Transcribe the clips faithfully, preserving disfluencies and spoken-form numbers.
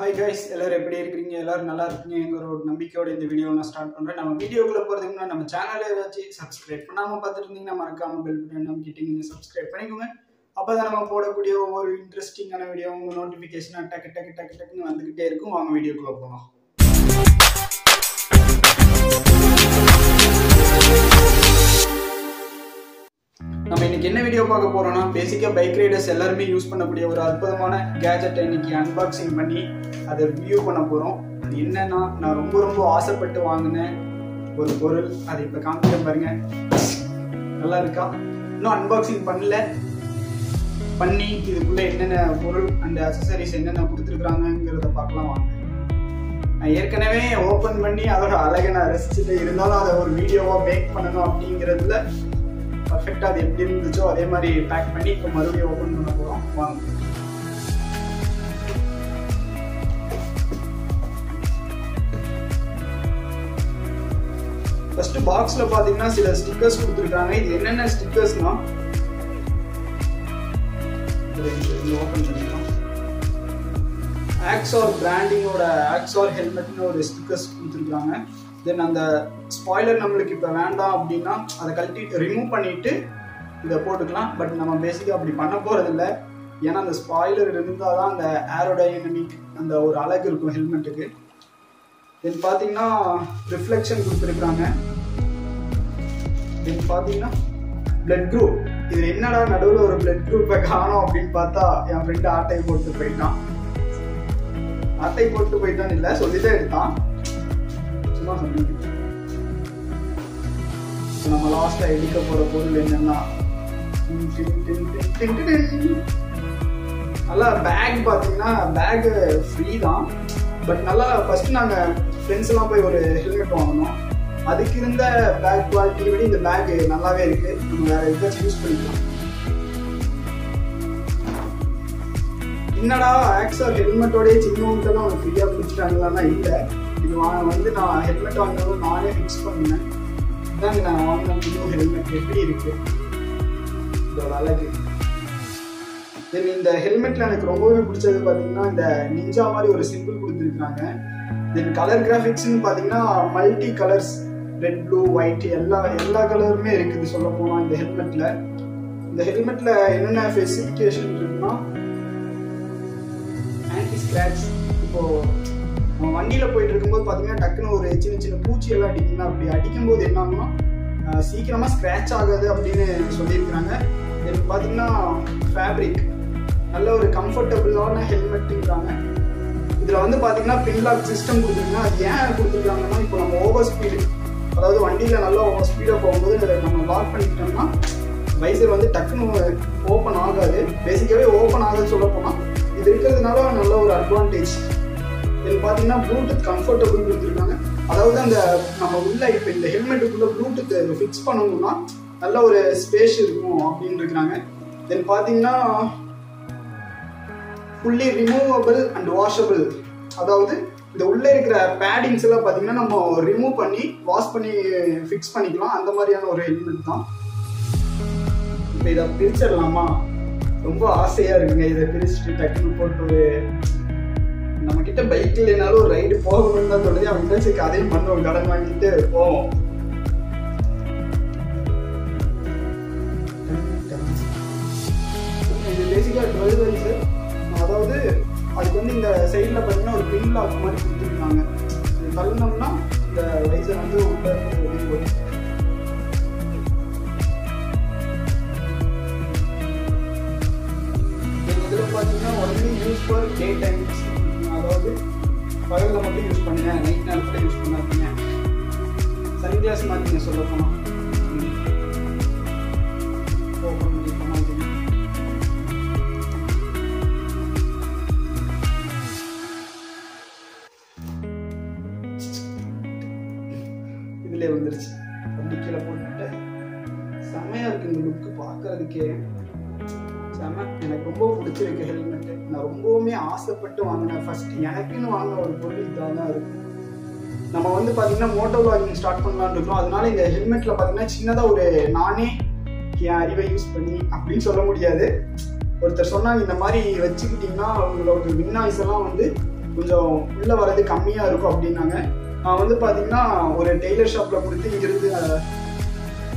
Hi guys, hello everybody. Hello, Nalar. Today we in the video. We start our video. Our channel subscribe. We are going to subscribe. We are interesting video. Notification. Attack, attack, attack, attack. We are video. We are video. Basically, bike riders use gadget unboxing. அதை view பண்ண போறோம். அது என்னன்னா நான் ரொம்ப ரொம்ப ஆசைப்பட்டு வாங்குன ஒரு பொருள். அது இப்ப காமிக்கிறேன் பாருங்க. நல்லா இருக்கா? இன்னும் unboxing பண்ணல. பண்ணி இதுக்குள்ள என்னென்ன பொருள் and accessories என்னென்ன கொடுத்திருக்காங்கங்கறத பார்க்கலாம் வாங்க. நான் ஏற்கனவே ஓபன் பண்ணி அதோட அழகை நான் ரசிச்சிட்டு இருந்தாலும் அத ஒரு வீடியோவா மேக் பண்ணனும் அப்படிங்கிறதுல பெர்ஃபெக்ட்டா அது எப்படி இருந்துச்சோ அதே மாதிரி பேக் பண்ணி இப்ப மறுபடியும் ஓபன் பண்ண போறோம். வாங்க. First box la pathina sila stickers kuduthirukanga idu enna stickers na open pannidom Axor branding oda Axor helmet na oru stickers kuduthirukanga then and spoiler namukku ipa vendam appadina adha kalti remove pannittu idha potukalam but nama basically appadi panna poradhu illa yana and spoiler irundha da and aerodynamic and oru alagu irukum helmet ku then பாத்தீங்கன்னா reflection கொடுத்திருக்காங்க then பாத்தீங்கன்னா blood group இது என்னடா நடுவுல ஒரு blood group காணோம் அப்படிን பார்த்தா என் friend ஆட்டை போட்டு போய்ட்டான் ஆட்டை போட்டு போய்ட்டான் இல்ல சொல்லிட்டே இருக்கான் சும்மா சொல்லிட்டே நம்ம லாஸ்ட் ஐடிக்க போற பொருள் என்னன்னா நல்லா பேக் பாத்தீங்கன்னா பேக் ஃப்ரீ தான் பட் நல்லா ஃபர்ஸ்ட் நாங்க फ्रेंड्स எல்லாம் போய் ஒரு ஹெல்மெட் வாங்குனோம் அதுக்கு இருந்த பேக் குவாலிட்டி விட இந்த பேக் நல்லாவே இருக்கு நம்ம வேற எதுக்கு யூஸ் பண்ணிக்கலாம் என்னடா Axor ஹெல்மெட்டோட சின்னோட்டலாம் ஒரு ஃப்ரீயா கொடுத்துட்டாங்களானா இல்ல இது வந்து நான் ஹெல்மெட் வாங்குறது நானே ஃபிக்ஸ் பண்ணேன் இதாங்க நான் வாங்குன புது ஹெல்மெட் எப்படி இருக்கு இதோட அழகு தென் இந்த ஹெல்மெட்ல எனக்கு ரொம்பவே பிடிச்சது பாத்தீங்கன்னா இந்த நிஞ்சா மாதிரி ஒரு சிம்பிள் கொடுத்திருக்காங்க தென் கலர் கிராபிக்ஸ்னு பாத்தீங்கன்னா multi colours red blue white எல்லா எல்லா கலருமே இருக்குது சொல்ல போனா இந்த ஹெல்மெட்ல இந்த ஹெல்மெட்ல என்னென்ன ஸ்பெசிஃபிகேஷன் இருக்குன்னா ஆன்டி ஸ்கிராட்ச் இப்போ நம்ம வண்டியில போயிட்டு இருக்கும்போது பாத்தீங்கன்னா டக்குன்னு ஒரு சின்ன சின்ன பூச்சி எல்லாம் அடிக்குன்னா அப்படி அடிக்கும்போது என்ன ஆகும்னா சீக்கிரமா ஸ்கிராட்ச் ஆகாது அப்படின்னு சொல்லியிருக்கிறாங்க தென் பாத்தீங்கன்னா ஃபேப்ரிக் நல்ல ஒரு கம்ஃபர்டபுளான ஹெல்மெட்டுங்கிறாங்க இதில் வந்து பார்த்தீங்கன்னா pinlock சிஸ்டம் கொடுத்துருக்காங்க அது ஏன் கொடுத்துருக்காங்கன்னா இப்போ நம்ம ஓவர் ஸ்பீடு அதாவது வண்டியில் நல்லா ஓவர் ஸ்பீடாக போகும்போது நம்ம லாக் பண்ணிக்கிட்டோம்னா வைசர் வந்து டக்குன்னு ஓப்பன் ஆகாது பேசிக்காகவே ஓப்பன் ஆகுதுன்னு சொல்ல போனால் இது இருக்கிறதுனால நல்ல ஒரு அட்வான்டேஜ் இதில் பார்த்தீங்கன்னா ப்ளூடூத் கம்ஃபர்டபுள் கொடுத்துருக்காங்க அதாவது அந்த நம்ம உள்ள இப்போ இந்த ஹெல்மெட்டுக்குள்ளே ப்ளூடூத் ஃபிக்ஸ் பண்ணணும்னா நல்ல ஒரு ஸ்பேஸ் இருக்கும் அப்படின்னு இருக்கிறாங்க தென் பார்த்தீங்கன்னா ஃபுல்லி ரிமூவபிள் அண்ட் வாஷபிள் அதாவது இந்த உள்ளே இருக்கிற பேடிங்ஸ் எல்லாம் பார்த்தீங்கன்னா நம்ம ரிமூவ் பண்ணி வாஷ் பண்ணி ஃபிக்ஸ் பண்ணிக்கலாம் அந்த மாதிரியான ஒரு ஹெல்மெட் தான் இப்போ இதை பிரிச்சிடலாமா ரொம்ப ஆசையாக இருக்குங்க இதை பிரிச்சுட்டு டக்குன்னு போட்டு ஒரு நம்மக்கிட்ட பைக் இல்லைனாலும் ஒரு ரைடு போகணும்னு தான் சொல்லுது அவங்க பேச்சுக்கு அதையும் பண்ணுறோம் கடன் வாங்கிட்டு போவோம் இது பேசிக்காக டுவெல் வயசு அதாவது அதுக்கு வந்து இந்த சைடில் பார்த்தீங்கன்னா ஒரு pinlock மாதிரி கொடுத்துருக்காங்க இது தள்ளணும்னா இந்த வைசர் வந்து உள்ள போகும் இதில் பார்த்தீங்கன்னா only use for day time அதாவது பகலில் மட்டும் யூஸ் பண்ணுங்க நைட் நேரத்தில் யூஸ் பண்ணாதீங்க சன் கிளாஸ் மாற்றிங்க சொல்ல போனால் இதுல வந்துருச்சு அப்படி கீழே போட்டுட்டு செமையா இருக்கு இந்த லுக்கு பார்க்கறதுக்கே செம எனக்கு ரொம்ப பிடிச்சிருக்கு ஹெல்மெட் நான் ரொம்பவுமே ஆசைப்பட்டு வாங்கினேன் ஃபர்ஸ்ட் எனக்குன்னு வாங்கின ஒரு பொருள் இதாக தான் இருக்கும் நம்ம வந்து பார்த்தீங்கன்னா மோட்டோ வ்ளாகிங் ஸ்டார்ட் பண்ணலான்னு இருக்கோம் அதனால இந்த ஹெல்மெட்ல பார்த்தீங்கன்னா சின்னதாக ஒரு நானே என் அறிவை யூஸ் பண்ணி அப்படின்னு சொல்ல முடியாது ஒருத்தர் சொன்னாங்க இந்த மாதிரி வச்சுக்கிட்டிங்கன்னா அவங்களோட வின்னாய்ஸ் எல்லாம் வந்து கொஞ்சம் உள்ள வரது கம்மியா இருக்கும் அப்படின்னாங்க. நான் வந்து பாத்தீங்கன்னா ஒரு டெய்லர் ஷாப்ல கொடுத்து இங்கிருந்து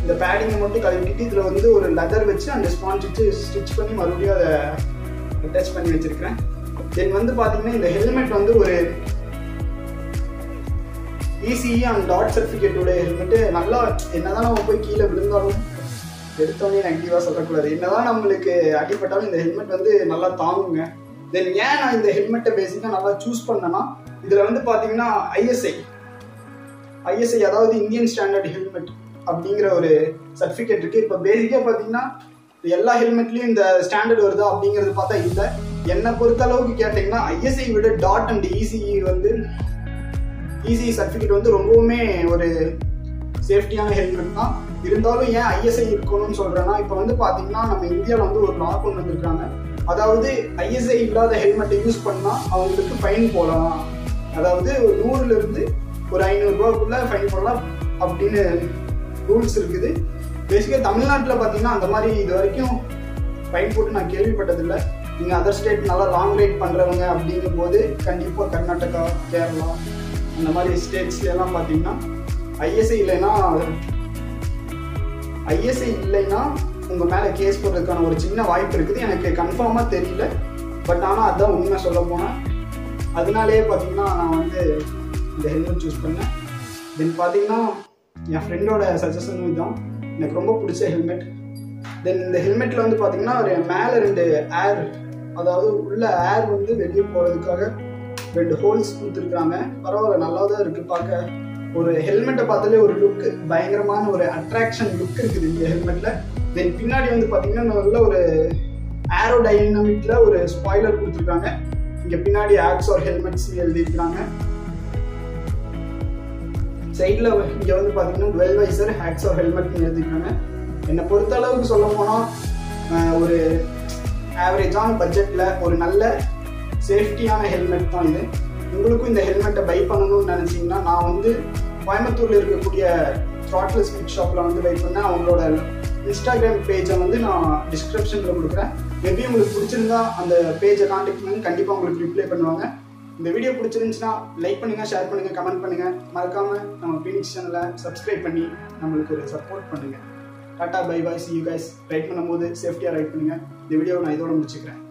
இந்த பேடிங்கை மட்டும் கலக்கிட்டு இதுல வந்து ஒரு லெதர் வச்சு அந்த ஸ்பான்ஜ் வச்சு ஸ்டிச் பண்ணி மறுபடியும் அதை அட்டாச் பண்ணி வச்சிருக்கிறேன். தென் வந்து பாத்தீங்கன்னா இந்த ஹெல்மெட் வந்து ஒரு E C E and dot சர்டிஃபிகேட்டோட ஹெல்மெட்டு நல்லா என்னதான் நம்ம போய் கீழே விழுந்தாலும் எடுத்தோடனே நெகட்டிவாக சொல்லக்கூடாது, என்னதான் நம்மளுக்கு அடிப்பட்டாலும் இந்த ஹெல்மெட் வந்து நல்லா தாங்குங்க. தென் ஏன் நான் இந்த ஹெல்மெட்டை பேசிக்காக நல்லா சூஸ் பண்ணேன்னா இதில் வந்து பார்த்தீங்கன்னா I S I I S I அதாவது இந்தியன் ஸ்டாண்டர்ட் ஹெல்மெட் அப்படிங்கிற ஒரு சர்டிஃபிகேட் இருக்குது. இப்போ பேசிக்காக பார்த்தீங்கன்னா எல்லா ஹெல்மெட்லேயும் இந்த ஸ்டாண்டர்ட் வருதா அப்படிங்கிறது பார்த்தா இல்லை. என்னை பொறுத்த அளவுக்கு கேட்டிங்கன்னா I S I விட dot and E C E வந்து ஈஸி சர்டிஃபிகேட் வந்து ரொம்பவுமே ஒரு சேஃப்டியான ஹெல்மெட் தான். இருந்தாலும் ஏன் I S I இருக்கணும்னு சொல்கிறேன்னா இப்போ வந்து பார்த்தீங்கன்னா நம்ம இந்தியாவில் வந்து ஒரு லா கொண்டு வந்திருக்காங்க. அதாவது I S I இல்லாத ஹெல்மெட்டை யூஸ் பண்ணால் அவங்களுக்கு ஃபைன் போடலாம், அதாவது ஒரு நூறுலேருந்து ஒரு ஐநூறுரூவாக்குள்ளே ஃபைன் போடலாம் அப்படின்னு ரூல்ஸ் இருக்குது. பேசிக்காக தமிழ்நாட்டில் பார்த்தீங்கன்னா அந்த மாதிரி இது வரைக்கும் ஃபைன் போட்டு நான் கேள்விப்பட்டதில்லை. நீங்கள் அதர் ஸ்டேட் நல்லா லாங் ரைட் பண்ணுறவங்க அப்படிங்கும் போது கண்டிப்பாக கர்நாடகா, கேரளா அந்த மாதிரி ஸ்டேட்ஸ்லாம் பார்த்தீங்கன்னா I S I இல்லைன்னா I S I இல்லைன்னா உங்கள் மேலே கேஸ் போடுறதுக்கான ஒரு சின்ன வாய்ப்பு இருக்குது. எனக்கு கன்ஃபார்மாக தெரியல, பட் ஆனால் அதுதான் உண்மை சொல்ல போனேன். அதனாலேயே பார்த்தீங்கன்னா நான் வந்து இந்த ஹெல்மெட் சூஸ் பண்ணேன். தென் பார்த்தீங்கன்னா என் ஃப்ரெண்டோட சஜஷன் இதுதான், எனக்கு ரொம்ப பிடிச்ச ஹெல்மெட். தென் இந்த ஹெல்மெட்டில் வந்து பார்த்தீங்கன்னா ஒரு மேலே ரெண்டு ஏர், அதாவது உள்ள ஏர் வந்து வெளியே போகிறதுக்காக ரெண்டு ஹோல்ஸ் கொடுத்துருக்குறாங்க. பரவாயில்ல, நல்லா தான் இருக்குது பார்க்க. ஒரு ஹெல்மெட்டை பார்த்தாலே ஒரு லுக்கு, பயங்கரமான ஒரு அட்ராக்ஷன் லுக் இருக்குது இந்த ஹெல்மெட்டில். தென் பின்னாடி வந்து பார்த்தீங்கன்னா நல்ல ஒரு ஏரோ டைனமிக்ல ஒரு ஸ்பாய்லர் கொடுத்துருக்காங்க. இங்கே பின்னாடி ஆக்ஸோர் ஹெல்மெட்ஸ் எழுதியிருக்கிறாங்க. சைடில் இங்கே வந்து பார்த்தீங்கன்னா டுவெல் வைசர் ஆக்ஸோர் ஹெல்மெட்னு எழுதியிருக்காங்க. என்னை பொறுத்த அளவுக்கு சொல்ல போனால் ஒரு ஆவரேஜான பட்ஜெட்டில் ஒரு நல்ல சேஃப்டியான ஹெல்மெட் தான் இது. உங்களுக்கும் இந்த ஹெல்மெட்டை பை பண்ணணும்னு நினச்சிங்கன்னா நான் வந்து கோயம்புத்தூரில் இருக்கக்கூடிய த்ராட்டில் ஸ்பீட் ஷாப்பில் வந்து பை பண்ணேன். அவங்களோட இன்ஸ்டாகிராம் பேஜை வந்து நான் டிஸ்கிரிப்ஷனில் கொடுக்குறேன். மேபி உங்களுக்கு பிடிச்சிருந்தா அந்த பேஜை காண்டாக்ட் பண்ணுங்க, கண்டிப்பாக உங்களுக்கு ரிப்ளை பண்ணுவாங்க. இந்த வீடியோ பிடிச்சிருந்துச்சுன்னா லைக் பண்ணுங்கள், ஷேர் பண்ணுங்கள், கமெண்ட் பண்ணுங்கள். மறக்காமல் நம்ம பினிக்ஸ் சேனலை சப்ஸ்கிரைப் பண்ணி நம்மளுக்கு ஒரு சப்போர்ட் பண்ணுங்கள். Tata bye bye, see you guys. Ride பண்ணும்போது சேஃப்டியாக ரைட் பண்ணுங்கள். இந்த வீடியோவை நான் இதோட முடிச்சுக்கிறேன்.